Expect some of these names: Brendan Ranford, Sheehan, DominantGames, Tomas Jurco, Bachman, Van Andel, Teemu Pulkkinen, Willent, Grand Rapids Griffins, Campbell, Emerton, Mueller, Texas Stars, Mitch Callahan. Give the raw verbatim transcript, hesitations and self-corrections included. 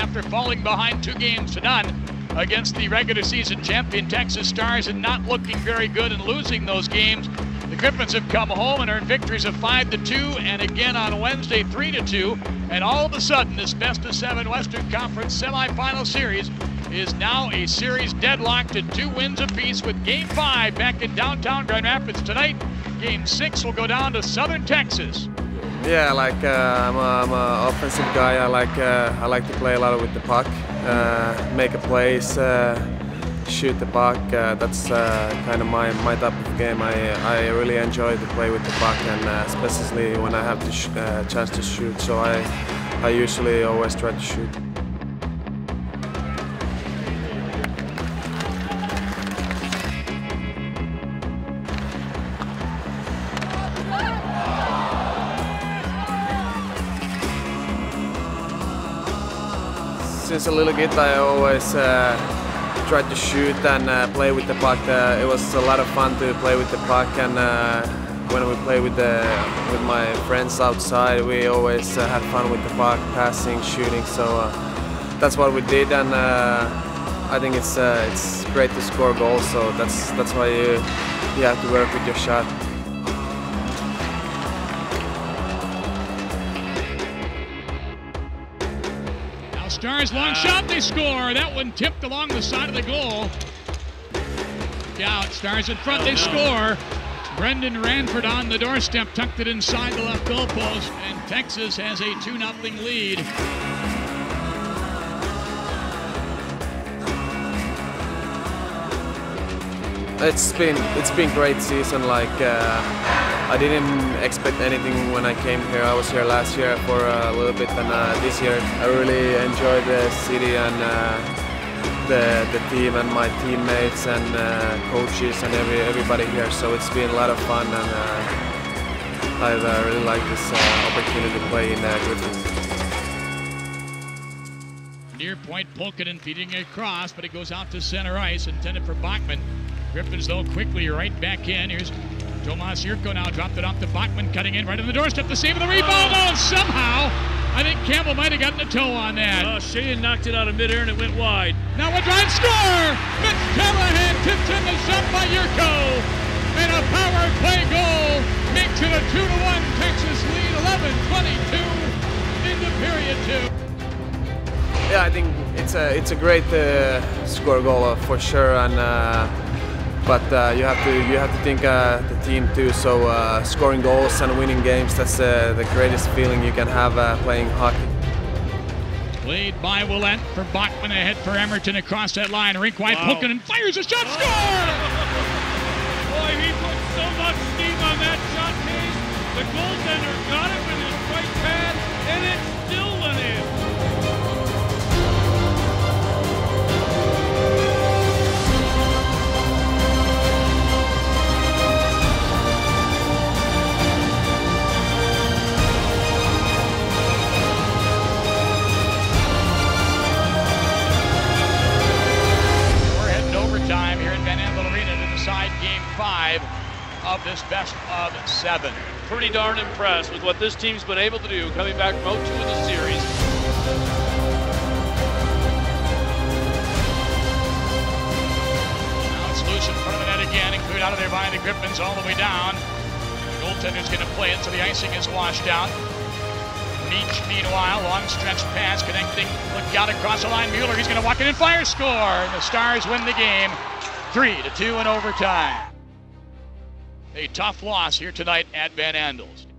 after falling behind two games to none against the regular season champion Texas Stars and not looking very good and losing those games. The Griffins have come home and earned victories of five to two and again on Wednesday three to two, and all of a sudden this best of seven Western Conference semifinal series is now a series deadlocked at two wins apiece, with game five back in downtown Grand Rapids tonight. Game six will go down to Southern Texas. Yeah, like uh, I'm, a, I'm a offensive guy. I like uh, I like to play a lot with the puck, uh, make a plays, uh, shoot the puck. Uh, that's uh, kind of my my type of game. I I really enjoy to play with the puck, and uh, especially when I have the sh uh, chance to shoot. So I I usually always try to shoot. Since a little kid, I always uh, tried to shoot and uh, play with the puck. Uh, it was a lot of fun to play with the puck, and uh, when we play with the with my friends outside, we always uh, had fun with the puck, passing, shooting. So uh, that's what we did, and uh, I think it's uh, it's great to score goals. So that's that's why you you have to work with your shot. Stars long shot, they score. That one tipped along the side of the goal. Out, Stars in front, they score. Brendan Ranford on the doorstep, tucked it inside the left goalpost, and Texas has a two nothing lead. It's been it's been great season. Like uh, I didn't expect anything when I came here. I was here last year for a little bit, and uh, this year I really enjoyed the city and uh, the the team and my teammates and uh, coaches and every everybody here. So it's been a lot of fun, and uh, I uh, really like this uh, opportunity to play in uh, Griffins. Near point, Pulkkinen feeding it across, but it goes out to center ice, intended for Bachman. Griffins, though, quickly right back in. Here's Tomas Jurco now, dropped it off to Bachman, cutting in right on the doorstep. The save of the rebound. Oh, somehow, I think Campbell might have gotten a toe on that. Oh, Sheehan knocked it out of midair and it went wide. Now a drive score! Mitch Callahan tipped in the shot by Jurco, and a power play goal makes it a two to one Texas lead, eleven twenty-two into period two. Yeah, I think it's a it's a great uh, score goal uh, for sure, and. Uh, But uh, you have to you have to think uh, the team too. So uh, scoring goals and winning games—that's uh, the greatest feeling you can have uh, playing hockey. Played by Willent for Bachman, ahead for Emerton across that line. Rink-wide, wow. Pulkkinen fires a shot, oh. Score! Boy, he put so much steam on that shot case. The goaltender got it with his right pad, and it still went in. Of this best of seven. Pretty darn impressed with what this team's been able to do, coming back from oh two in the series. Now it's loose in front of the net again, and cleared out of there by the Griffins all the way down. The goaltender's going to play it, so the icing is washed out. Meach, meanwhile, long stretch pass connecting. Look out across the line, Mueller. He's going to walk in and fire, score. And the Stars win the game, three to two in overtime. A tough loss here tonight at Van Andel's.